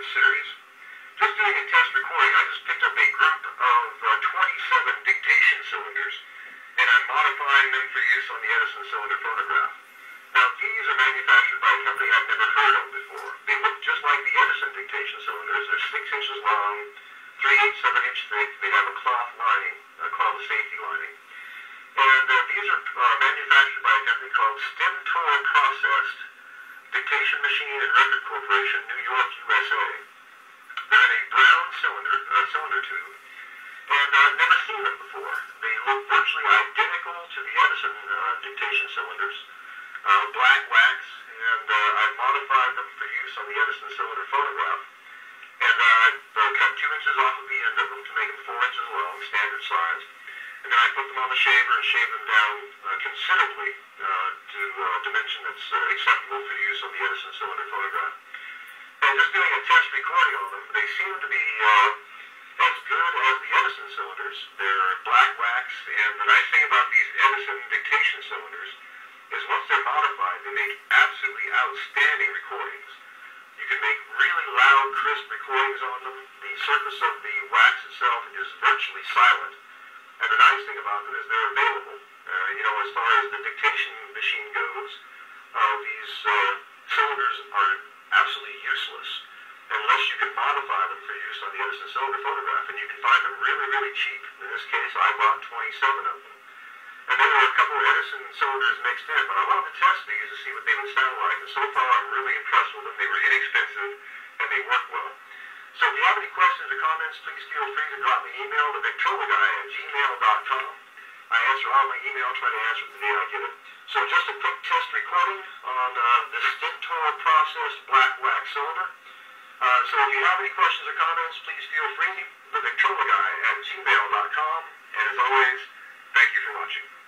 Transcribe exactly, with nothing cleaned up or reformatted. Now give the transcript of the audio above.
the series. Just doing a test recording, I just picked up a group of uh, twenty-seven dictation cylinders, and I'm modifying them for use on the Edison cylinder phonograph. Now, these are manufactured by a company I've never heard of before. They look just like the Edison dictation cylinders. They're six inches long, three-eighths of an inch thick. They have a cloth lining, a cloth safety lining. And uh, these are uh, manufactured by a company called Stentor Processed, Dictation Machine and Record Corporation, New York, U S A. They're in a brown cylinder, uh, cylinder tube, and I've never seen them before. They look virtually identical to the Edison uh, dictation cylinders, uh, black wax, and uh, I've modified them for use on the Edison cylinder phonograph. And uh, I've uh, cut two inches off of the end of them to make them four inches long, standard size. And then I put them on the shaver and shave them down uh, considerably uh, to a uh, dimension that's uh, acceptable for use on the Edison cylinder phonograph. And just doing a test recording on them, they seem to be uh, as good as the Edison cylinders. They're black wax, and the nice thing about these Edison dictation cylinders is once they're modified, they make absolutely outstanding recordings. You can make really loud, crisp recordings on them. The surface of the wax itself is virtually silent. And the nice thing about them is they're available. Uh, you know, as far as the dictation machine goes, uh, these uh, cylinders are absolutely useless unless you can modify them for use on the Edison cylinder phonograph. And you can find them really, really cheap. In this case, I bought twenty-seven of them. And there were a couple of Edison cylinders mixed in, but I wanted to test these to see what they would sound like. And so far, I'm really impressed with them. They were inexpensive, and they work well. So if you have any questions or comments, please feel free to drop me an email to TheVictrolaGuy at gmail dot com. I answer all my email, try to answer the day I get it. So just a quick test recording on uh, the Stentor processed black wax cylinder. Uh, so if you have any questions or comments, please feel free to TheVictrolaGuy at gmail dot com. And as always, thank you for watching.